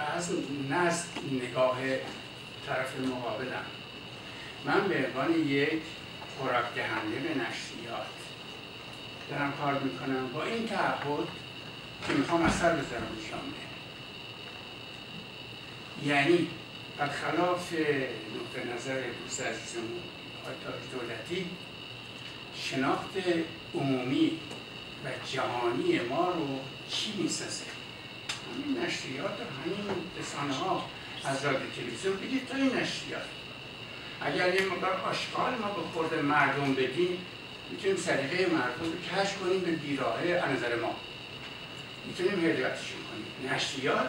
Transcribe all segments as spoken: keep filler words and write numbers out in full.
بحث نه از نگاه طرف مقابلم. من به عنوان یک خوراک دهنده به نشریات دارم کار میکنم با این تعهد که میخوام اثر بذارم به جامعه. یعنی برخلاف نقطه نظر دوست عزیزمون حاج دولتی، شناخت عمومی و جهانی ما رو چی میسازه؟ همین نشریات و همین رسانه ها از رادیو تلویزیون بگید تا این نشریات. اگر یه مقدار آشغال ما به خورد مردم بدیم، میتونیم سلیقه مردم رو کشف کنیم به بیراهه از نظر ما. میتونیم هدایتشون کنیم. نشریات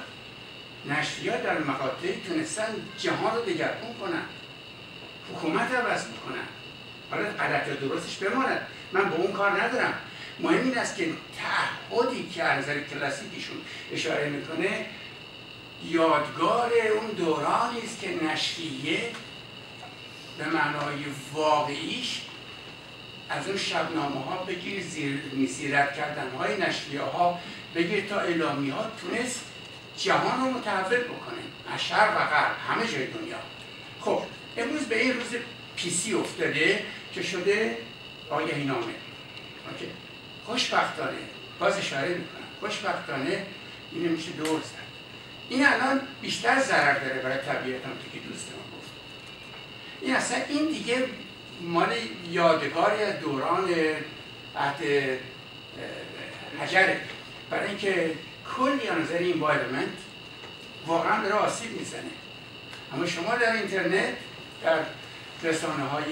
نشریات در مقاطعی تونستن جهان رو دگرگون کنن، حکومت عوض میکنن. حالا غلط یا درستش بماند، من به اون کار ندارم. مهم این است که تعهدی که از نظر کلاسیکیشون اشاره میکنه یادگار اون دورانی است که نشریه به معنای واقعیش از اون شبنامه ها بگیر، زیرت کردن های نشریه ها بگیر تا اعلامیه ها، تونست جهان رو متحول بکنه، از شرق و غرب، همه جای دنیا. خب امروز به این روز پیسی افتاده که شده آگهی نامه. خوشبختانه، باز اشاره میکنم، خوشبختانه اینه میشه دور زد. این الان بیشتر ضرر داره برای طبیعت هم تو که دوست ما گفت. این اصلا این دیگه مال یادگاری از دوران عهد حجره، برای اینکه کلی از نظر اینوایرمنت واقعا داره آسیب میزنه. اما شما در اینترنت، در رسانه های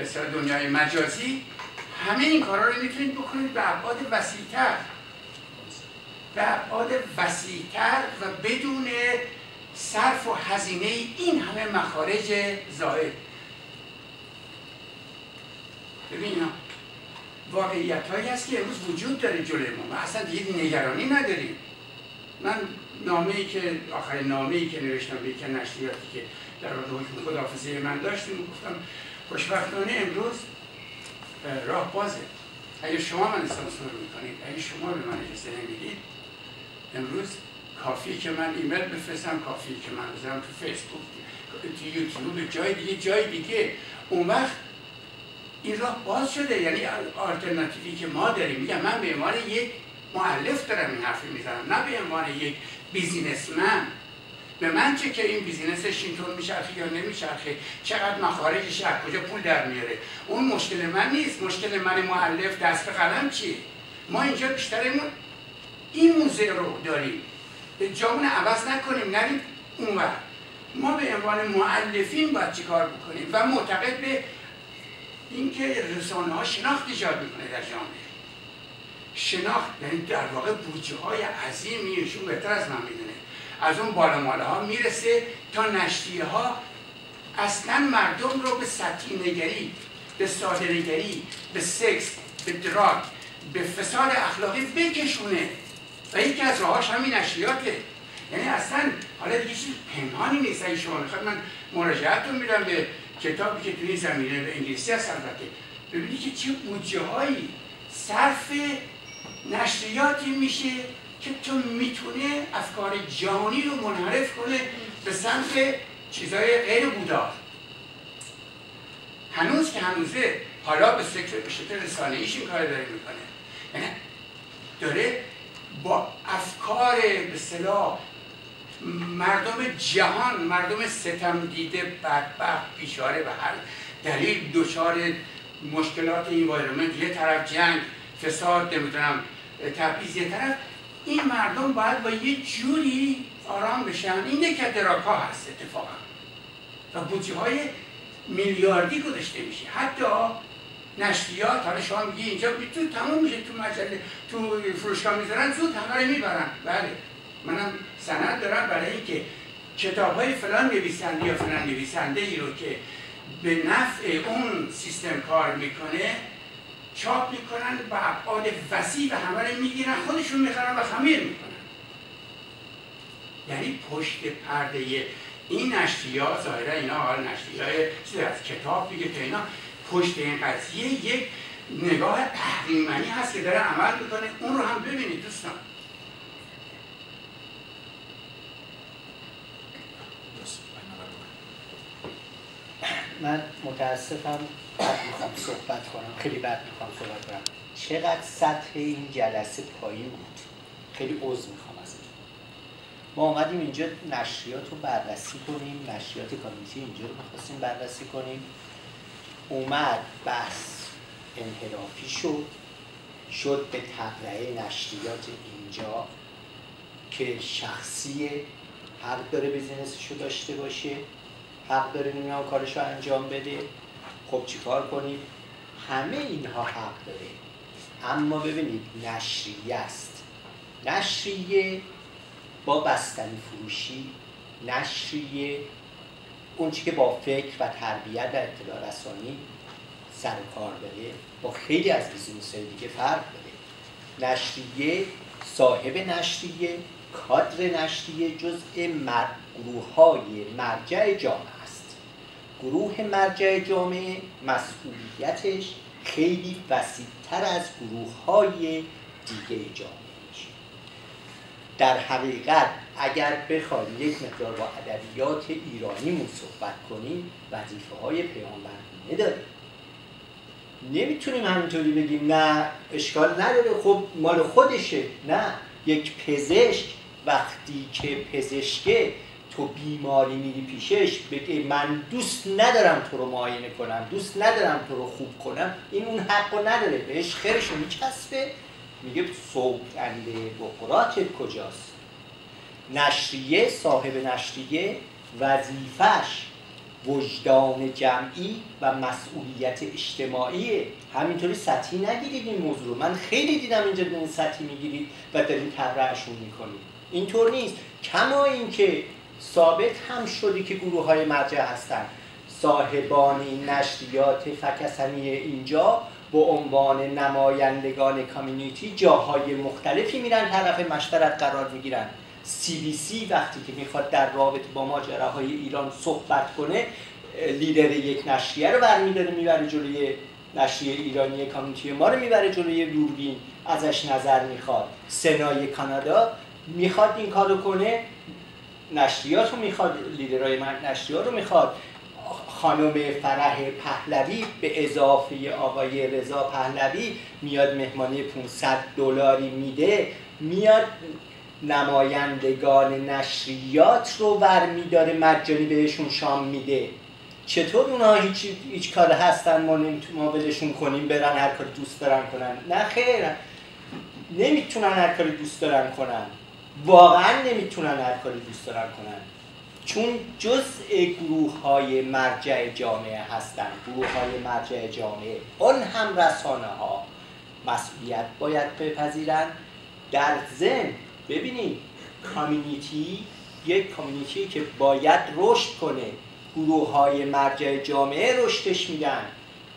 بسیار دنیای مجازی، همه این کارها رو میتونید بکنید به ابعاد وسیع‌تر، به ابعاد وسیع‌تر و بدون صرف و هزینه این همه مخارج زائد. ببینید واقعیت هایی هست که امروز وجود داره جلوی ما و اصلا دیگه نگرانی نداریم. من نامه‌ای که آخرین نامه‌ای که نوشتم به یک نشریاتی که در حکم خداحافظی من داشتیم، گفتم خوشبختانه امروز راه بازه. اگه شما من سانسور میکنید، اگه شما به من اجازه نمیدید، امروز کافیه که من ایمیل بفرستم، کافیه که من بذارم تو فیسبوک، تو یوتیوب، جای دیگه جای دیگه، اون وقت این راه باز شده. یعنی آلترناتیوی که ما داریم، میگم من به عنوان یک مؤلف دارم این حرفی میزنم، نه به عنوان یک بیزینسمن. به من چه که این بیزینسش چطور میچرخه یا نمیچرخه، چقدر مخارجش از کجا پول در میاره، اون مشکل من نیست. مشکل من مؤلف دست به قلم چیه؟ ما اینجا بیشترمون این موزه رو داریم، جامون عوض نکنیم، نریم اونور. ما به عنوان مؤلفین باید چیکار بکنیم و معتقد به اینکه رسانه ها شناخت ایجاد میکنه در جامعه. شناخت یعنی در واقع بودجه های عظیمی، ایشون بهتر از من میدونه، از اون بالاماله ها میرسه تا نشریه ها اصلا مردم رو به سطحی نگری، به ساده نگری، به سکس، به دراگ، به فساد اخلاقی بکشونه و یکی از راهاش همین نشریاته. یعنی اصلا حالا دیگه چیز پنهانی نیست. اگه شما میخواد من مراجعتون میدم به کتابی که توی این زمینه به انگلیسی هست، البته ببینید که چه بودجه هایی صرف نشریاتی میشه که تو میتونه افکار جهانی رو منحرف کنه به سمت چیزهای غیر بودار. هنوز که هنوزه، حالا به شکل رسانه‌ایش این کار داره میکنه. یعنی داره با افکار به اصطلاح مردم جهان، مردم ستم دیده، بدبخت، بیچاره، به هر دلیل دچار مشکلات انوایرمنت، یه طرف جنگ، فساد، نمیدونم تبعیض یه طرف، این مردم باید با یه جوری آرام بشن. اینه که دراکا هست اتفاقا و بودجه های میلیاردی گذاشته میشه. حتی نشریات، حالا شما میگی اینجا تو تموم میشه، تو مجله، تو فروشگاه میذارن، زود همه رو میبرن. بله منم سند دارم برای اینکه کتاب های فلان نویسنده یا فلان نویسنده ای رو که به نفع اون سیستم کار میکنه چاپ میکنن و ابعاد وسیع و همه رو میگیرن، خودشون میخرن و خمیر میکنن. یعنی پشت پرده این نشریات، ظاهرا اینا حال نشریات چیز از کتاب دیگه، تا اینا پشت این قضیه یک نگاه اهریمنی هست که داره عمل میکنه. اون رو هم ببینید دوستان. من متاسفم بد میخوام صحبت کنم، خیلی بد میخوام صحبت کنم. چقدر سطح این جلسه پایین بود، خیلی عذر میخوام ازتون. ما اومدیم اینجا نشریات رو بررسی کنیم، نشریات کامیتی اینجا رو میخواستیم بررسی کنیم. اومد بس انحرافی شد، شد به تقریه نشریات اینجا که شخصیه، حق داره بیزینسشو داشته باشه، حق داره نمیان کارشو انجام بده. خب چیکار کنیم؟ همه اینها حق داره، اما ببینید نشریه است، نشریه با بستنی فروشی، نشریه اون چی که با فکر و تربیت و اطلاع رسانی سر کار داره با خیلی از بیزینس‌های دیگه فرق داره. نشریه، صاحب نشریه، کادر نشریه جزء مر... گروه‌های مرجع جامعه است. گروه مرجع جامعه مسئولیتش خیلی وسیع‌تر از گروه‌های دیگه جامعه. در حقیقت اگر بخوایم یک مقدار با ادبیات ایرانیمون صحبت کنیم، وظیفه‌های پیامبرگونه داریم. نمیتونیم همینطوری بگیم نه اشکال نداره، خب مال خودشه. نه، یک پزشک وقتی که پزشکه تو بیماری میری پیشش بگه من دوست ندارم تو رو معاینه کنم، دوست ندارم تو رو خوب کنم، این اون حق رو نداره، بهش خیرش رو میچسبه، میگه سوگند بقراتت کجاست. نشریه، صاحب نشریه وظیفش وجدان جمعی و مسئولیت اجتماعیه. همینطوری سطحی نگیرید این موضوع رو. من خیلی دیدم اینجا به این سطحی میگیرید و دارید تبرعشون میکنید، اینطور نیست. کما اینکه ثابت هم شده که گروه های مرجع هستن. صاحبان نشریات فکسنی اینجا به عنوان نمایندگان کامیونیتی جاهای مختلفی میرن، طرف مشورت قرار میگیرن. سی بی سی وقتی که میخواد در رابطه با ماجراهای ایران صحبت کنه، لیدر یک نشریه رو برمیداره میبره جلوی نشریه ایرانی کامیونیتی، ما رو میبره جلوی دوربین، ازش نظر میخواد. سنای کانادا میخواد این کارو کنه، نشریات رو میخواد، لیدرهای نشریات رو میخواد. خانم فرح پهلوی به اضافه آقای رضا پهلوی میاد مهمانی پانصد دلاری میده، میاد نمایندگان نشریات رو برمیداره مجانی بهشون شام میده. چطور اونها هیچ هیچ کار هستن ما نمیتونیم کنیم برن هر کاری دوست دارن کنن؟ نه خیر، نمیتونن هر کاری دوست دارن کنن، واقعا نمیتونن هر کاری دوست دارن کنن، چون جزء گروه های مرجع جامعه هستن. گروه های مرجع جامعه اون هم رسانه ها مسئولیت باید بپذیرن. در ضمن ببینید کامیونیتی یک کامیونیتی که باید رشد کنه، گروه های مرجع جامعه رشدش میدن،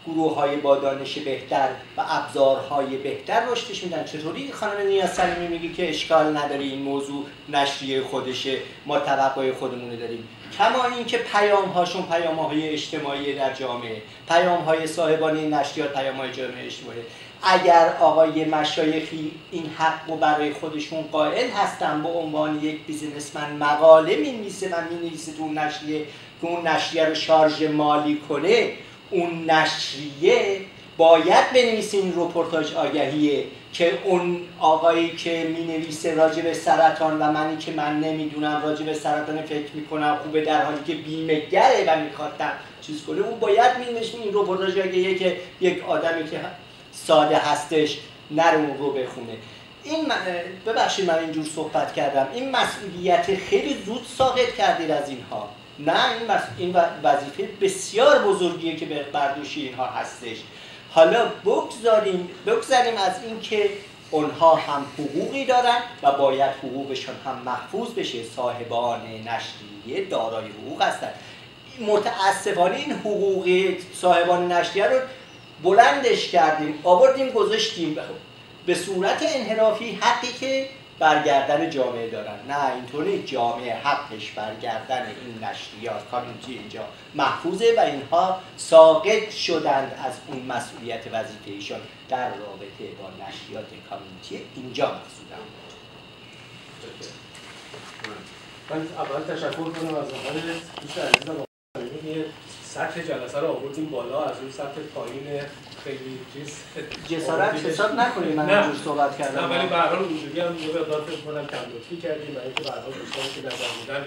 گروه های با دانش بهتر و ابزارهای بهتر رشدش میدن. چطوری خانم نیاز سلیمی میگه که اشکال نداره این موضوع نشریه خودشه، ما توقع خودمونه داریم؟ کما اینکه پیام هاشون پیام های اجتماعی در جامعه، پیام های صاحبان نشریات پیام های جامعه اجتماعی. اگر آقای مشایخی این حق رو برای خودشون قائل هستن، به عنوان یک بیزنسمن مقاله مینویسه و مینویسه تو اون نشریه که اون نشریه رو شارژ مالی کنه، اون نشریه باید بنویسه این رپورتاج آگهیه که اون آقایی که مینویسه راجع به سرطان و منی که من نمیدونم راجع به سرطان فکر میکنم خوبه، در حالی که بیمه گره و میخواستم چیز کنه، اون باید مینویسه این رپورتاج آگهیه که یک آدمی که ساده هستش نره اون رو بخونه. این ببخشید من اینجور صحبت کردم، این مسئولیت خیلی زود ساقط کردید از اینها. نه، این این وظیفه بسیار بزرگیه که به بردوش اینها هستش. حالا بگذاریم بگذاریم از اینکه اونها هم حقوقی دارن و باید حقوقشون هم محفوظ بشه. صاحبان نشریه دارای حقوق هستن. متاسفانه این حقوق صاحبان نشریه رو بلندش کردیم، آوردیم گذاشتیم به صورت انحرافی. حقی که برگردن جامعه دارن، نه اینطوری جامعه حقش برگردن این نشریات کامیونیتی اینجا محفوظه و اینها ساقط شدند از اون مسئولیت وظیفه ایشان در رابطه با نشریات کامیونیتی اینجا مقصودم بود. من اول تشکر کنم از دوست عزیزم سطح جلسه رو آوردیم بالا، از اون سطح پایین خیلی چیز جسارت حساب نکنید من اینجوری صحبت کردم. نه ولی به هر حال اونجوری هم یه مقدار فکر کنم کم لطفی کردیم، برای اینکه به هر حال دوستانی که در بودن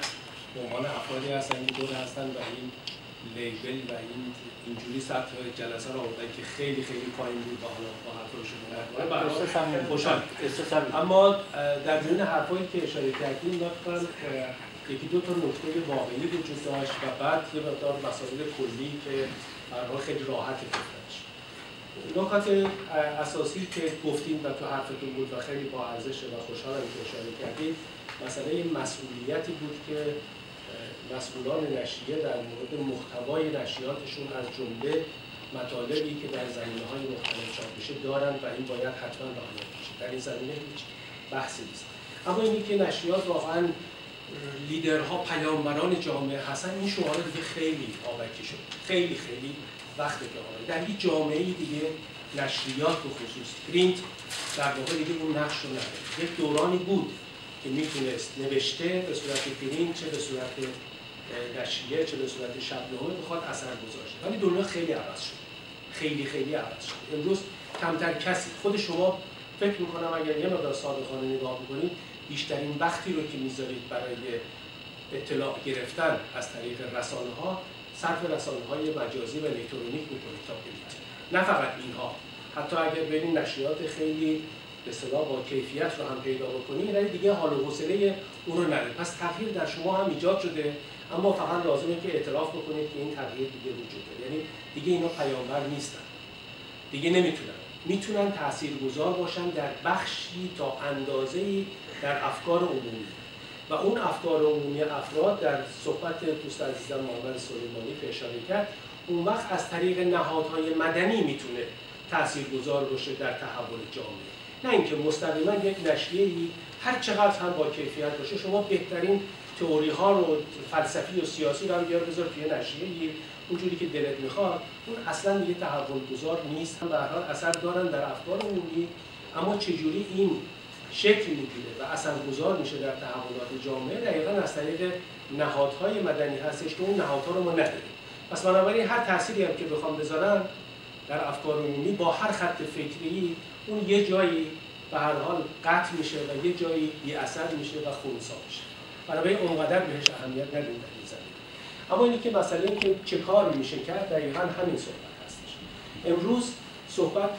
به عنوان افرادی هستن، این دور هستن و این لیبل و این اینجوری سطح جلسه رو آوردن که خیلی خیلی پایین بود و حالا با حرفش مونده. به هر حال خوشحال استفاده. اما در ضمن حرفایی که اشاره کردیم لطفاً یکی دو تا نکته واقعی وجود داشت و بعد یه مقدار مسائل کلی که برای خیلی راحت گفتنش. نکات اساسی که گفتیم و تو حرفتون بود و خیلی با ارزشه و خوشحالم که اشاره کردید، مسئله مسئولیتی بود که مسئولان نشریه در مورد محتوای نشریاتشون از جمله مطالبی که در زمینه‌های مختلف چاپ میشه دارن و این باید حتما رعایت بشه. در این زمینه هیچ بحثی نیست. اما اینی که نشریات واقعاً لیدرها، پیامبران جامعه هستن، این شعاره دیگه خیلی آبکی شد. خیلی خیلی وقته که آره. در یک جامعه دیگه نشریات به خصوص پرینت در واقع دیگه اون نقش رو نداره. یک دورانی بود که میتونست نوشته به صورت پرینت، چه به صورت نشریه، چه به صورت شبنامه بخواد اثر گذاشته. ولی دنیا خیلی عوض شد. خیلی خیلی عوض شد. امروز کمتر کسی، خود شما فکر می‌کنم اگر یه مقدار صادقانه نگاه بکنید، بیشترین وقتی رو که میذارید برای اطلاع گرفتن از طریق رسانه ها، صرف رسانه های مجازی و الکترونیک میکنید تا ببینید. نه فقط اینها، حتی اگر برین نشریات خیلی به اصطلاح با کیفیت رو هم پیدا بکنید، یعنی دیگه حال و حوصله اون رو ندارید. پس تغییر در شما هم ایجاد شده، اما فقط لازمه که اعتراف بکنید که این تغییر دیگه وجود داره. یعنی دیگه اینا پیامبر نیستن، دیگه نمیتونن. میتونن تاثیرگذار باشن در بخشی تا اندازه‌ای در افکار عمومی و اون افکار عمومی افراد در صحبت دوست عزیزم محمد سلیمانی که اشاره کرد، اون وقت از طریق نهادهای مدنی میتونه تاثیرگذار باشه در تحول جامعه، نه اینکه مستقیما یک نشریه‌ای هر چقدر هم با کیفیت باشه. شما بهترین تئوری ها رو فلسفی و سیاسی رو هم بیار بذار توی نشریه‌ای اونجوری که دلت میخواد، اون اصلا دیگه تحول گذار نیست. به هر حال اثر دارن در افکار عمومی، اما چجوری این شکل میگیره و اثر گذار میشه در تحولات جامعه، دقیقا از طریق نهادهای مدنی هستش که اون نهادها رو ما نداریم. پس بنابراین هر تأثیری هم که بخوام بذارم در افکار عمومی با هر خط فکری، اون یه جایی به هر حال قطع میشه و یه جایی بی اثر میشه و خونسا میشه. بنابراین اونقدر بهش اهمیت ندیم. اما اینی که مسئله این که چه کار میشه کرد، دقیقا همین صحبت هستش. امروز صحبت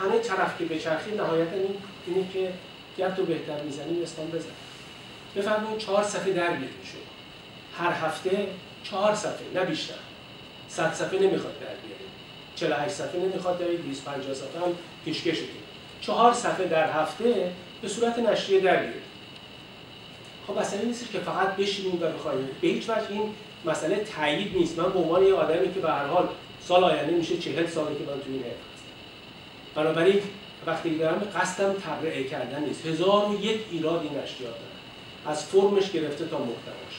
همه طرف که بچرخی نهایتا این اینه که گپ تو بهتر میزنی استان بزن. بفرمایید چهار صفحه در بیارید شما. هر هفته چهار صفحه، نه بیشتر. صد صفحه نمیخواد در بیارید. چهل و هشت صفحه نمیخواد دارید، دویست و پنجاه صفحه هم پیشکش کنید. چهار صفحه در هفته به صورت نشریه در بیارید. خب مسئله نیست که فقط بشینیم و بخوایم. به هیچ وجه این مسئله تایید نیست. من به عنوان یه آدمی که به هر حال سال آینده میشه چهل ساله که من توی این حرف هستم، بنابراین وقتی دارم قصدم تبرئه کردن نیست. هزار و یک ایرادی نشریات دارن، از فرمش گرفته تا محتواش.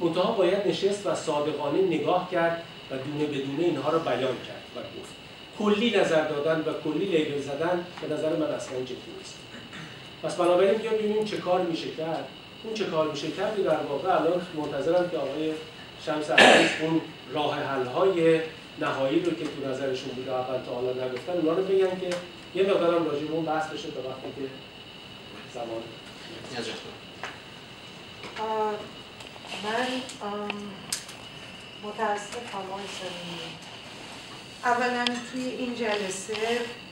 منتها باید نشست و صادقانه نگاه کرد و دونه بدونه اینها رو بیان کرد و گفت. کلی نظر دادن و کلی لیبل زدن به نظر من اصلا جدی نیست. پس بنابراین ببینیم چه کار میشه کرد. اون چه کار میشه کردی در واقع الان منتظرم که آقای شمس عزیز اون راه حل‌های نهایی رو که تو نظرشون بوده اول تا حالا نگفتن، اونا رو بگن که یه مقدارم راجع به اون بحث بشه تا وقتی که زمان نیاز. من متاسفم آقای، اولا توی این جلسه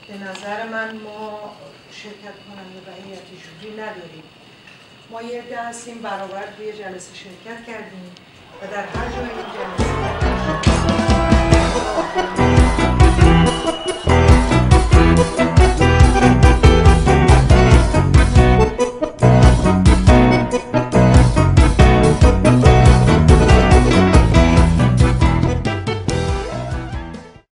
به نظر من ما شرکت کننده و هیئت جوری نداریم. ما یه دستیم برابر توی جلسه شرکت کردیم و در هر جای این جلسه